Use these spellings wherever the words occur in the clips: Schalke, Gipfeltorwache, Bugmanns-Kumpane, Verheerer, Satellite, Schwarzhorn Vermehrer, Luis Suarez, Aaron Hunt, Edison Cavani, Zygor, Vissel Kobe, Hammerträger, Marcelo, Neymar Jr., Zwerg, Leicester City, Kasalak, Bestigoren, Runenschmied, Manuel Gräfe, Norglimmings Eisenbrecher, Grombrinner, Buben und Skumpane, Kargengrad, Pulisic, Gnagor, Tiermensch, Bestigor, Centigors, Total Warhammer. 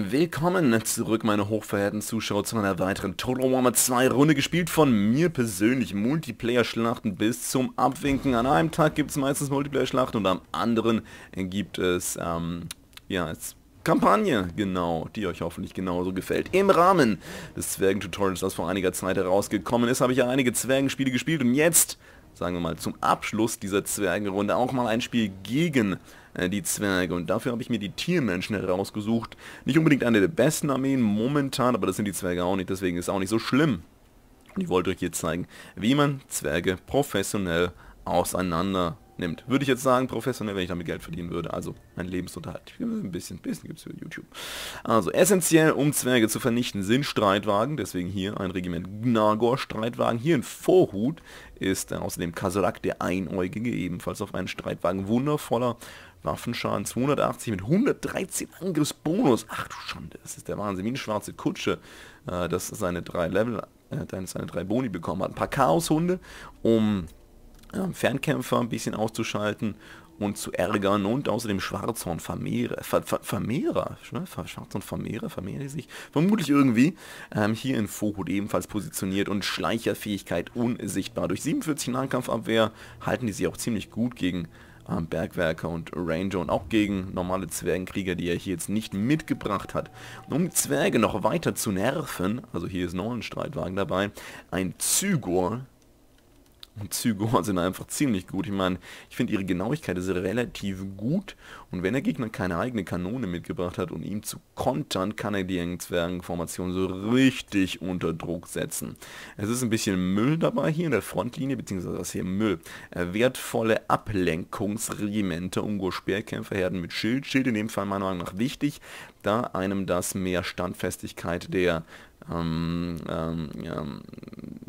Willkommen zurück, meine hochverehrten Zuschauer, zu einer weiteren Total Warhammer 2 Runde, gespielt von mir persönlich. Multiplayer-Schlachten bis zum Abwinken. An einem Tag gibt es meistens Multiplayer-Schlachten und am anderen gibt es, ja, Kampagne, genau, die euch hoffentlich genauso gefällt. Im Rahmen des Zwergen-Tutorials, das vor einiger Zeit herausgekommen ist, habe ich ja einige Zwergenspiele gespielt und jetzt, sagen wir mal, zum Abschluss dieser Zwergenrunde auch mal ein Spiel gegen die Zwerge. Und dafür habe ich mir die Tiermenschen herausgesucht. Nicht unbedingt eine der besten Armeen momentan, aber das sind die Zwerge auch nicht, deswegen ist es auch nicht so schlimm. Und ich wollte euch hier zeigen, wie man Zwerge professionell auseinander nimmt. Würde ich jetzt sagen, professionell, wenn ich damit Geld verdienen würde. Also, mein Lebensunterhalt. Ein bisschen gibt es für YouTube. Also, essentiell, um Zwerge zu vernichten, sind Streitwagen. Deswegen hier ein Regiment Gnagor Streitwagen. Hier ein Vorhut ist außerdem Kasalak der Einäugige, ebenfalls auf einen Streitwagen. Wundervoller Waffenschaden, 280 mit 113 Angriffsbonus. Ach du Schande, das ist der Wahnsinn. Wie eine schwarze Kutsche, dass seine drei Level, seine drei Boni bekommen hat. Ein paar Chaoshunde, um Fernkämpfer ein bisschen auszuschalten und zu ärgern, und außerdem Schwarzhorn Vermehrer, vermehren sich vermutlich irgendwie, hier in Vorhut ebenfalls positioniert, und Schleicherfähigkeit unsichtbar. Durch 47 Nahkampfabwehr halten die sich auch ziemlich gut gegen Bergwerker und Ranger und auch gegen normale Zwergenkrieger, die er hier jetzt nicht mitgebracht hat. Um Zwerge noch weiter zu nerven, also hier ist noch ein Streitwagen dabei, ein Zygor. Und Zygor sind einfach ziemlich gut. Ich meine, ich finde, ihre Genauigkeit ist relativ gut. Und wenn der Gegner keine eigene Kanone mitgebracht hat, um ihm zu kontern, kann er die Zwergenformation so richtig unter Druck setzen. Es ist ein bisschen Müll dabei hier in der Frontlinie, beziehungsweise das hier Müll. Wertvolle Ablenkungsregimente, Umgo-Speerkämpferherden mit Schild. Schild in dem Fall meiner Meinung nach wichtig, da einem das mehr Standfestigkeit der,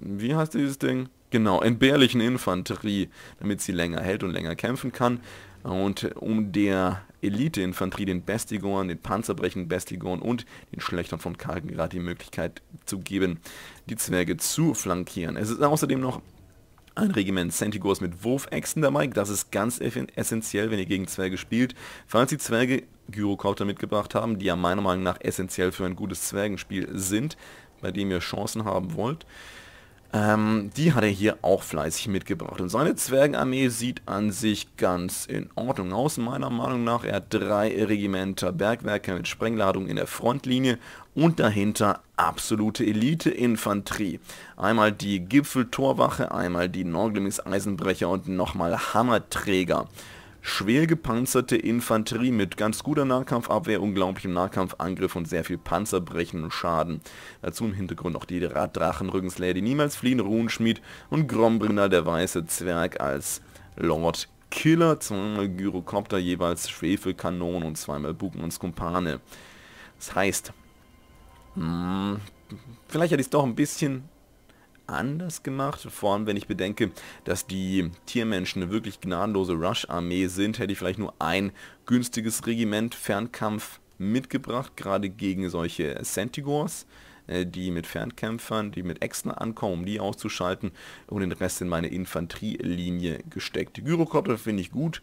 wie heißt dieses Ding? Genau, entbehrlichen Infanterie, damit sie länger hält und länger kämpfen kann. Und um der Elite-Infanterie, den Bestigoren, den panzerbrechenden Bestigoren und den Schlächtern von Kargengrad die Möglichkeit zu geben, die Zwerge zu flankieren. Es ist außerdem noch ein Regiment Centigors mit Wurfäxten dabei. Das ist ganz essentiell, wenn ihr gegen Zwerge spielt. Falls die Zwerge Gyrocopter mitgebracht haben, die ja meiner Meinung nach essentiell für ein gutes Zwergenspiel sind, bei dem ihr Chancen haben wollt, die hat er hier auch fleißig mitgebracht. Und seine Zwergenarmee sieht an sich ganz in Ordnung aus, meiner Meinung nach. Er hat drei Regimenter Bergwerker mit Sprengladung in der Frontlinie und dahinter absolute Elite-Infanterie. Einmal die Gipfeltorwache, einmal die Norglimmings Eisenbrecher und nochmal Hammerträger. Schwer gepanzerte Infanterie mit ganz guter Nahkampfabwehr, unglaublichem Nahkampfangriff und sehr viel Panzerbrechen und Schaden. Dazu im Hintergrund noch die Raddrachenrückenlady, niemals fliehen, Runenschmied und Grombrinner, der weiße Zwerg, als Lord Killer. Zweimal Gyrocopter, jeweils Schwefelkanonen und zweimal Buben und Skumpane. Das heißt, vielleicht hätte ich es doch ein bisschen anders gemacht, vor allem wenn ich bedenke, dass die Tiermenschen eine wirklich gnadenlose Rush-Armee sind, hätte ich vielleicht nur ein günstiges Regiment Fernkampf mitgebracht, gerade gegen solche Centigors, die mit Fernkämpfern, die mit Äxten ankommen, um die auszuschalten, und den Rest in meine Infanterielinie gesteckt. Die Gyrocopter finde ich gut,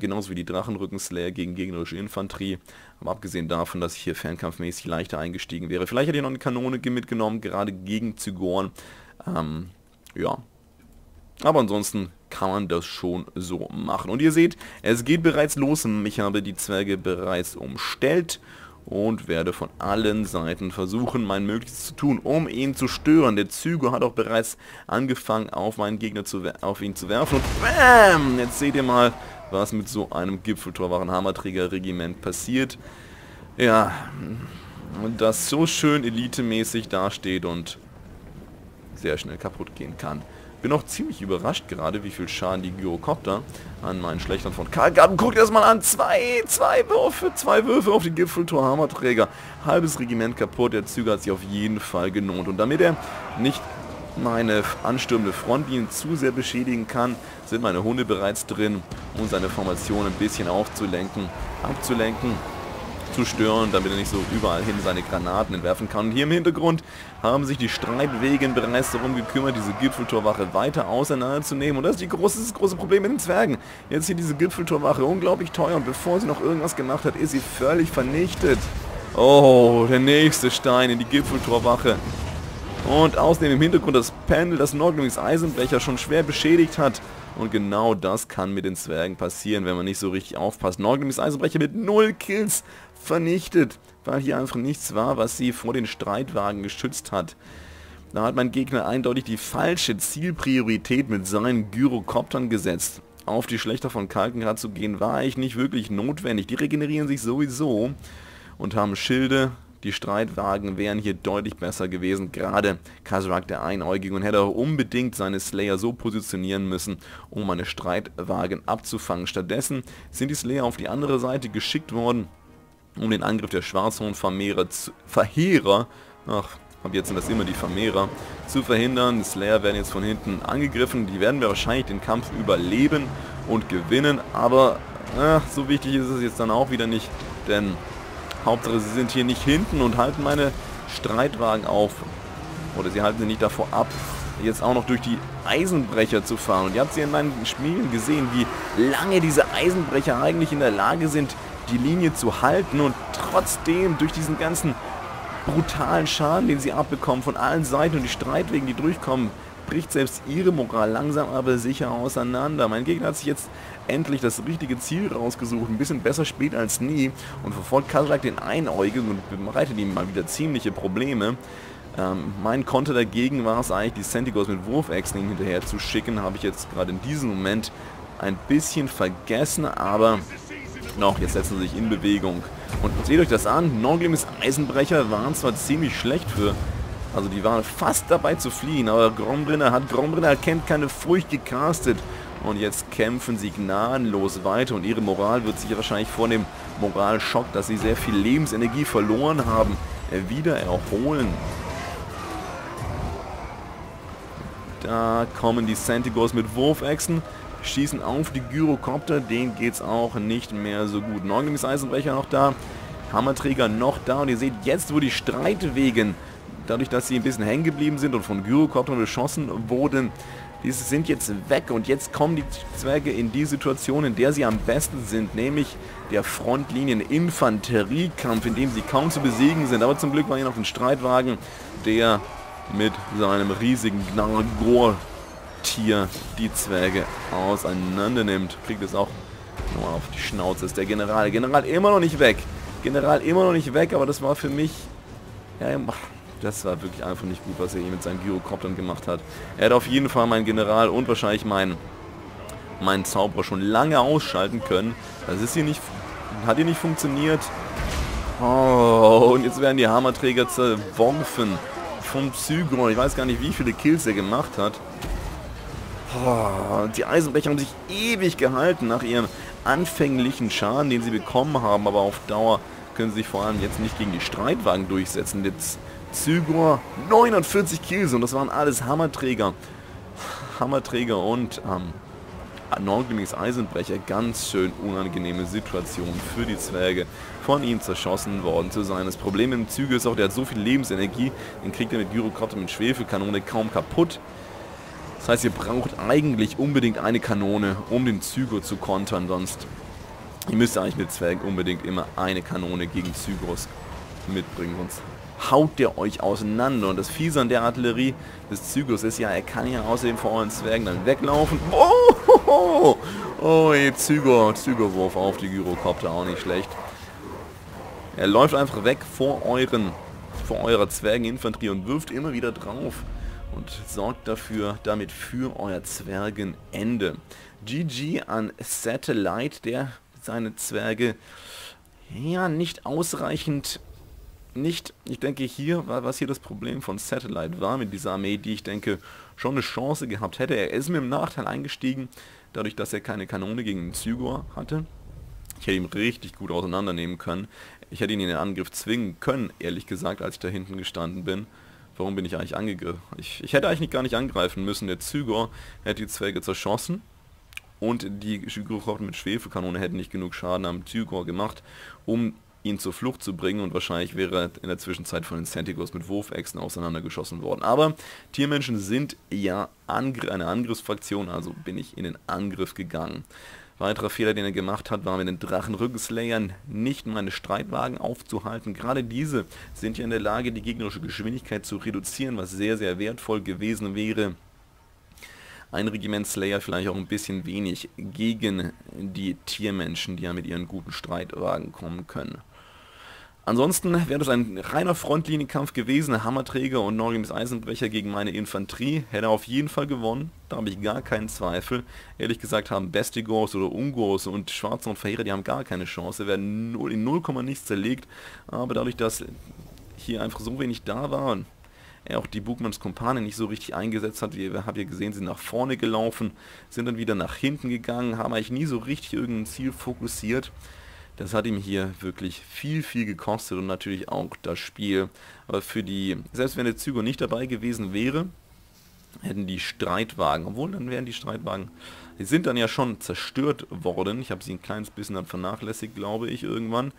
genauso wie die Drachenrückenslayer gegen gegnerische Infanterie, aber abgesehen davon, dass ich hier fernkampfmäßig leichter eingestiegen wäre. Vielleicht hätte ich noch eine Kanone mitgenommen, gerade gegen Zygoren. Ja, aber ansonsten kann man das schon so machen. Und ihr seht, es geht bereits los. Ich habe die Zwerge bereits umstellt und werde von allen Seiten versuchen, mein Möglichstes zu tun, um ihn zu stören. Der Zygor hat auch bereits angefangen, auf meinen Gegner auf ihn zu werfen. Und bam! Jetzt seht ihr mal, was mit so einem Gipfeltorwachen-Hammerträger-Regiment passiert. Ja, das so schön elitemäßig dasteht und sehr schnell kaputt gehen kann. Bin auch ziemlich überrascht gerade, wie viel Schaden die Gyrocopter an meinen Schlächtern von Karlgarten. Guckt das mal an! Zwei Würfe auf den Gipfeltor-Hammerträger. Halbes Regiment kaputt. Der Züger hat sich auf jeden Fall gelohnt. Und damit er nicht meine anstürmende Frontlinie zu sehr beschädigen kann, sind meine Hunde bereits drin, um seine Formation ein bisschen abzulenken, zu stören, damit er nicht so überall hin seine Granaten entwerfen kann. Und hier im Hintergrund haben sich die Streitwegen bereits darum gekümmert, diese Gipfeltorwache weiter auseinanderzunehmen. Und das ist das große Problem mit den Zwergen. Jetzt hier diese Gipfeltorwache, unglaublich teuer, und bevor sie noch irgendwas gemacht hat, ist sie völlig vernichtet. Oh, der nächste Stein in die Gipfeltorwache. Und außerdem im Hintergrund das Pendel, das Norglimmings Eisenbrecher schon schwer beschädigt hat. Und genau das kann mit den Zwergen passieren, wenn man nicht so richtig aufpasst. Norglimmings Eisenbrecher mit 0 Kills vernichtet, weil hier einfach nichts war, was sie vor den Streitwagen geschützt hat. Da hat mein Gegner eindeutig die falsche Zielpriorität mit seinen Gyrokoptern gesetzt. Auf die Schlächter von Kalkengrad zu gehen, war eigentlich nicht wirklich notwendig. Die regenerieren sich sowieso und haben Schilde. Die Streitwagen wären hier deutlich besser gewesen, gerade Kasalak der Einäugige, und hätte auch unbedingt seine Slayer so positionieren müssen, um eine Streitwagen abzufangen. Stattdessen sind die Slayer auf die andere Seite geschickt worden, um den Angriff der Schwarzhorn Verheerer, zu verhindern. Die Slayer werden jetzt von hinten angegriffen, die werden wahrscheinlich den Kampf überleben und gewinnen, aber so wichtig ist es jetzt dann auch wieder nicht, denn Hauptsache, sie sind hier nicht hinten und halten meine Streitwagen auf. Oder sie halten sie nicht davor ab, jetzt auch noch durch die Eisenbrecher zu fahren. Und ihr habt sie in meinen Spielen gesehen, wie lange diese Eisenbrecher eigentlich in der Lage sind, die Linie zu halten. Und trotzdem durch diesen ganzen brutalen Schaden, den sie abbekommen von allen Seiten und die Streitwagen, die durchkommen, bricht selbst ihre Moral langsam aber sicher auseinander. Mein Gegner hat sich jetzt endlich das richtige Ziel rausgesucht, ein bisschen besser spät als nie, und verfolgt Kasalak den Einäugigen und bereitet ihm mal wieder ziemliche Probleme. Mein Konter dagegen war es eigentlich, die Centigors mit Wurfechsen hinterher zu schicken, habe ich jetzt gerade in diesem Moment ein bisschen vergessen, aber noch, jetzt setzen sie sich in Bewegung. Und seht euch das an, Norglimmings Eisenbrecher waren zwar ziemlich schlecht für... Also die waren fast dabei zu fliehen, aber Grombrinner kennt keine Furcht gecastet. Und jetzt kämpfen sie gnadenlos weiter und ihre Moral wird sich wahrscheinlich vor dem Moralschock, dass sie sehr viel Lebensenergie verloren haben, wieder erholen. Da kommen die Centigors mit Wurfechsen, schießen auf die Gyrokopter, denen geht's auch nicht mehr so gut. Norglimmings Eisenbrecher noch da, Hammerträger noch da, und ihr seht jetzt, wo die Streitwegen... Dadurch, dass sie ein bisschen hängen geblieben sind und von Gyrokoptern beschossen wurden, diese sind jetzt weg, und jetzt kommen die Zwerge in die Situation, in der sie am besten sind, nämlich der Frontlinien-Infanteriekampf, in dem sie kaum zu besiegen sind. Aber zum Glück war hier noch ein Streitwagen, der mit seinem riesigen Gnagor-Tier die Zwerge auseinander nimmt. Kriegt es auch nur auf die Schnauze, ist der General. General immer noch nicht weg, aber das war für mich... Ja, das war wirklich einfach nicht gut, was er hier mit seinen Gyrokoptern gemacht hat. Er hat auf jeden Fall meinen General und wahrscheinlich meinen Zauberer schon lange ausschalten können. Das ist hier nicht... Hat hier nicht funktioniert. Oh, und jetzt werden die Hammerträger zerworfen vom Zygor. Ich weiß gar nicht, wie viele Kills er gemacht hat. Oh, die Eisenbrecher haben sich ewig gehalten nach ihrem anfänglichen Schaden, den sie bekommen haben. Aber auf Dauer können sie sich vor allem jetzt nicht gegen die Streitwagen durchsetzen. Jetzt Zygor, 49 Kills, und das waren alles Hammerträger. Hammerträger und Norglimmings Eisenbrecher. Ganz schön unangenehme Situation für die Zwerge. Von ihm zerschossen worden zu sein. Das Problem im Züge ist auch, der hat so viel Lebensenergie, den kriegt er mit Gyrokopter, mit Schwefelkanone kaum kaputt. Das heißt, ihr braucht eigentlich unbedingt eine Kanone, um den Zygor zu kontern. Sonst, ihr müsst eigentlich mit Zwergen unbedingt immer eine Kanone gegen Zygors mitbringen, sonst haut der euch auseinander. Und das Fiese an der Artillerie des Zygors ist ja, er kann ja außerdem vor euren Zwergen dann weglaufen. Oh, Zygorwurf auf die Gyrokopter, auch nicht schlecht. Er läuft einfach weg vor eurer Zwergeninfanterie und wirft immer wieder drauf und sorgt damit für euer Zwergenende. GG an Satellite, der seine Zwerge ja ich denke, hier war, was hier das Problem von Satellite war mit dieser Armee, die ich denke schon eine Chance gehabt hätte. Er ist mir im Nachteil eingestiegen, dadurch, dass er keine Kanone gegen den Zygor hatte. Ich hätte ihn richtig gut auseinandernehmen können. Ich hätte ihn in den Angriff zwingen können, ehrlich gesagt, als ich da hinten gestanden bin. Warum bin ich eigentlich angegriffen? Ich hätte eigentlich gar nicht angreifen müssen. Der Zygor hätte die Zwerge zerschossen. Und die Gyrokopter mit Schwefelkanone hätten nicht genug Schaden am Zygor gemacht, um ihn zur Flucht zu bringen, und wahrscheinlich wäre er in der Zwischenzeit von den Centigors mit Wurfechsen auseinandergeschossen worden. Aber Tiermenschen sind ja eine Angriffsfraktion, also bin ich in den Angriff gegangen. Weiterer Fehler, den er gemacht hat, war mit den Drachenrückenslayern nicht meine Streitwagen aufzuhalten. Gerade diese sind ja in der Lage, die gegnerische Geschwindigkeit zu reduzieren, was sehr, sehr wertvoll gewesen wäre. Ein Regimentslayer vielleicht auch ein bisschen wenig gegen die Tiermenschen, die ja mit ihren guten Streitwagen kommen können. Ansonsten wäre das ein reiner Frontlinienkampf gewesen, Hammerträger und Norglimmings Eisenbrecher gegen meine Infanterie, hätte er auf jeden Fall gewonnen, da habe ich gar keinen Zweifel. Ehrlich gesagt haben Bestigors oder Ungors und Schwarzhorn Verheerer, die haben gar keine Chance, werden in 0, nichts zerlegt, aber dadurch, dass hier einfach so wenig da war, er auch die Bugmanns-Kumpane nicht so richtig eingesetzt hat, wie habt ihr gesehen, sind nach vorne gelaufen, sind dann wieder nach hinten gegangen, haben eigentlich nie so richtig irgendein Ziel fokussiert. Das hat ihm hier wirklich viel, viel gekostet und natürlich auch das Spiel. Aber für die, selbst wenn der Zygor nicht dabei gewesen wäre, hätten die Streitwagen, obwohl dann wären die Streitwagen, die sind dann ja schon zerstört worden. Ich habe sie ein kleines bisschen dann vernachlässigt, glaube ich, irgendwann.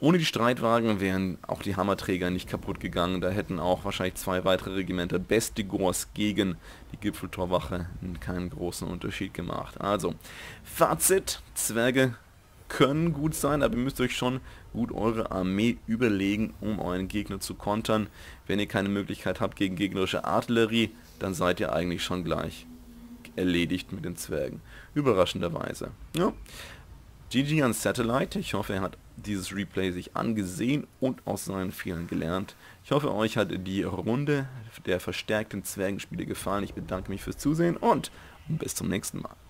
Ohne die Streitwagen wären auch die Hammerträger nicht kaputt gegangen. Da hätten auch wahrscheinlich 2 weitere Regimenter Bestigors gegen die Gipfeltorwache keinen großen Unterschied gemacht. Also, Fazit, Zwerge können gut sein, aber ihr müsst euch schon gut eure Armee überlegen, um euren Gegner zu kontern. Wenn ihr keine Möglichkeit habt gegen gegnerische Artillerie, dann seid ihr eigentlich schon gleich erledigt mit den Zwergen. Überraschenderweise. Ja. GG an Satellite. Ich hoffe, er hat dieses Replay sich angesehen und aus seinen Fehlern gelernt. Ich hoffe, euch hat die Runde der verstärkten Zwergenspiele gefallen. Ich bedanke mich fürs Zusehen und bis zum nächsten Mal.